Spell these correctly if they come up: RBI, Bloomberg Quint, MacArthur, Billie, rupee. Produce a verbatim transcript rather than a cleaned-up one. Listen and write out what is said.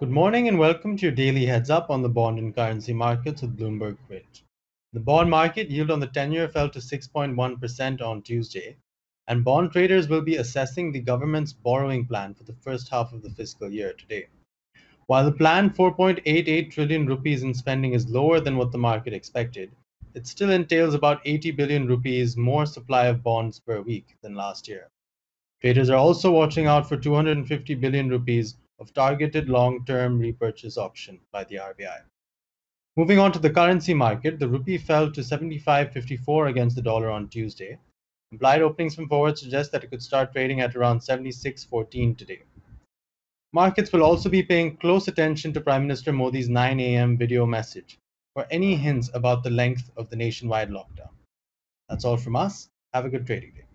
Good morning and welcome to your daily heads up on the bond and currency markets with Bloomberg Quint. The bond market yield on the ten-year fell to six point one percent on Tuesday, and bond traders will be assessing the government's borrowing plan for the first half of the fiscal year today. While the planned four point eight eight trillion rupees in spending is lower than what the market expected, it still entails about eighty billion rupees more supply of bonds per week than last year. Traders are also watching out for two hundred fifty billion rupees of targeted long-term repurchase option by the R B I. Moving on to the currency market, the rupee fell to seventy-five fifty-four against the dollar on Tuesday. Implied openings from forward suggest that it could start trading at around seventy-six fourteen today. Markets will also be paying close attention to Prime Minister Modi's nine a m video message for any hints about the length of the nationwide lockdown. That's all from us. Have a good trading day.